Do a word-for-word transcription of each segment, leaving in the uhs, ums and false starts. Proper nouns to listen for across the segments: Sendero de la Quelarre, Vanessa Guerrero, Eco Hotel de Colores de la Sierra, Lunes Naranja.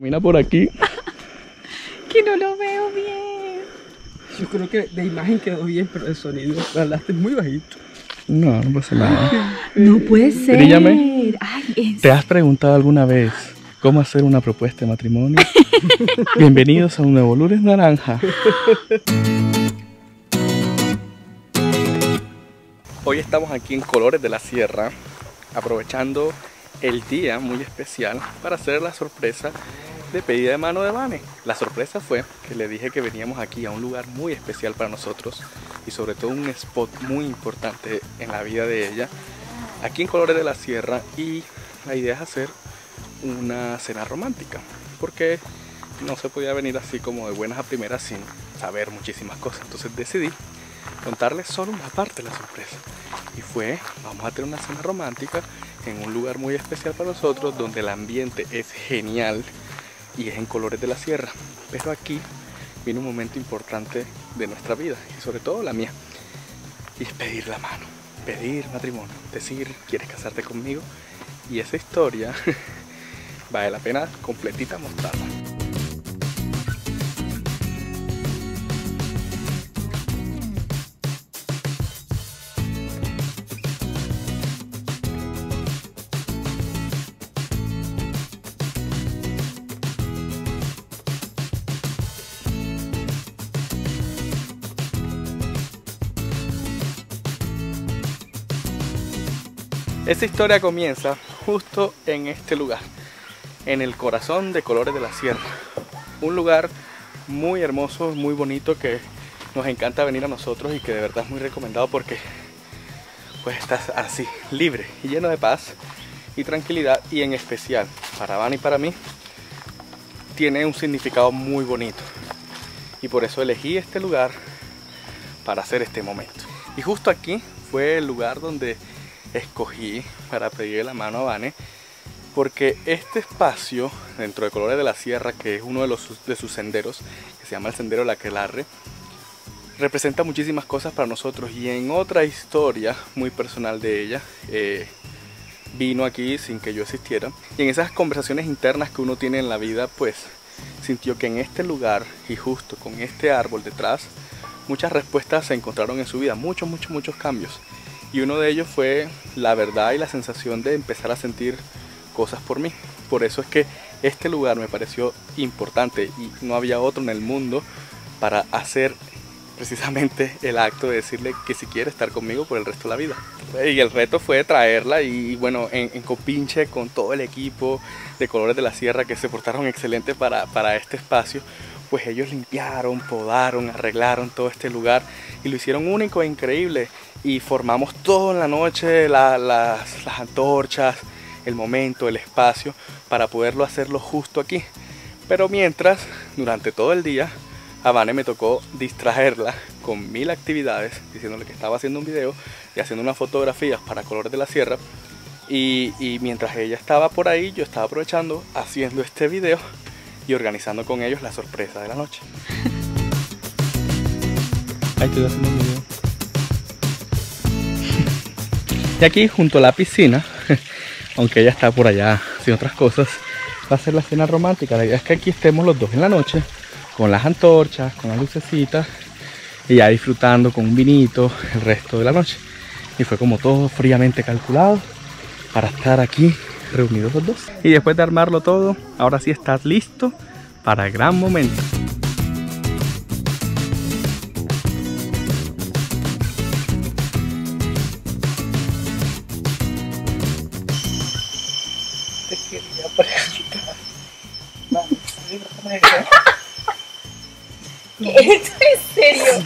Mira por aquí. Que no lo veo bien. Yo creo que de imagen quedó bien, pero el sonido lo hablaste muy bajito. No, no pasa nada. No puede ser. Brillame. Ay, es... ¿Te has preguntado alguna vez cómo hacer una propuesta de matrimonio? Bienvenidos a un nuevo Lunes Naranja. Hoy estamos aquí en Colores de la Sierra, aprovechando el día muy especial para hacer la sorpresa de pedida de mano de Vane. La sorpresa fue que le dije que veníamos aquí a un lugar muy especial para nosotros y sobre todo un spot muy importante en la vida de ella, aquí en Colores de la Sierra, y la idea es hacer una cena romántica, porque no se podía venir así como de buenas a primeras sin saber muchísimas cosas. Entonces decidí contarles solo una parte de la sorpresa, y fue: vamos a tener una cena romántica en un lugar muy especial para nosotros, donde el ambiente es genial y es en Colores de la Sierra. Pero aquí viene un momento importante de nuestra vida, y sobre todo la mía, y es pedir la mano, pedir matrimonio, decir: ¿quieres casarte conmigo? Y esa historia vale la pena completita mostrarla. Esta historia comienza justo en este lugar, en el corazón de Colores de la Sierra. Un lugar muy hermoso, muy bonito, que nos encanta venir a nosotros y que de verdad es muy recomendado, porque pues estás así, libre y lleno de paz y tranquilidad. Y en especial para Vane y para mí tiene un significado muy bonito, y por eso elegí este lugar para hacer este momento. Y justo aquí fue el lugar donde escogí para pedirle la mano a Vane, porque este espacio dentro de Colores de la Sierra, que es uno de, los, de sus senderos, que se llama el Sendero de la Quelarre, representa muchísimas cosas para nosotros. Y en otra historia muy personal de ella, eh, vino aquí sin que yo existiera, y en esas conversaciones internas que uno tiene en la vida, pues sintió que en este lugar y justo con este árbol detrás, muchas respuestas se encontraron en su vida, muchos, muchos, muchos cambios. Y uno de ellos fue la verdad y la sensación de empezar a sentir cosas por mí. Por eso es que este lugar me pareció importante, y no había otro en el mundo para hacer precisamente el acto de decirle que si quiere estar conmigo por el resto de la vida. Y el reto fue traerla, y bueno, en, en copinche con todo el equipo de Colores de la Sierra, que se portaron excelente para, para este espacio. Pues ellos limpiaron, podaron, arreglaron todo este lugar y lo hicieron único e increíble. Y formamos todo en la noche, la, las, las antorchas, el momento, el espacio, para poderlo hacerlo justo aquí. Pero mientras, durante todo el día, a Vane me tocó distraerla con mil actividades, diciéndole que estaba haciendo un video y haciendo unas fotografías para Colores de la Sierra. Y, y mientras ella estaba por ahí, yo estaba aprovechando, haciendo este video y organizando con ellos la sorpresa de la noche. Ahí estoy haciendo un video. Y aquí, junto a la piscina, aunque ella está por allá haciendo otras cosas, va a ser la cena romántica. La idea es que aquí estemos los dos en la noche, con las antorchas, con las lucecitas, y ya disfrutando con un vinito el resto de la noche. Y fue como todo fríamente calculado para estar aquí reunidos los dos. Y después de armarlo todo, ahora sí estás listo para el gran momento. Te quería preguntar, Vanessa, ¿qué es? ¿En serio?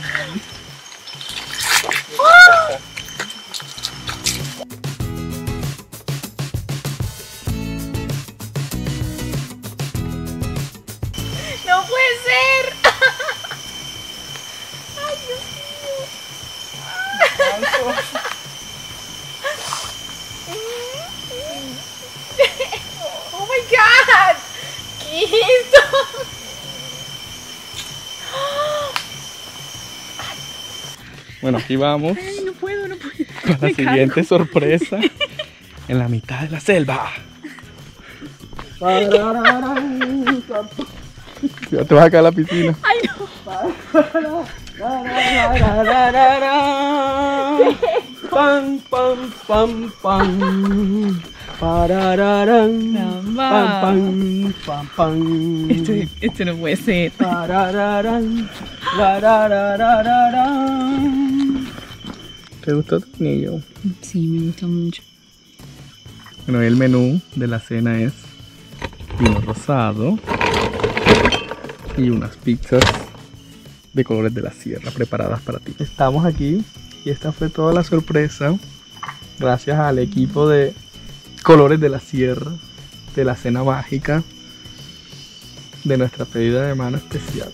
Bueno, aquí vamos. Ay, no puedo, no puedo. Con la siguiente sorpresa en la mitad de la selva. santo. Ya te vas a caer a la piscina. Ay, no. Pam, pam, pam, pam. Parararán. Pam, pam, pam, pam. Esto, esto no puede ser. Parararán. ¿Te gustó tu anillo? Sí, me gustó mucho. Bueno, el menú de la cena es vino rosado y unas pizzas de colores de la sierra preparadas para ti. Estamos aquí y esta fue toda la sorpresa gracias al equipo de colores de la sierra, de la cena mágica, de nuestra pedida de mano especial.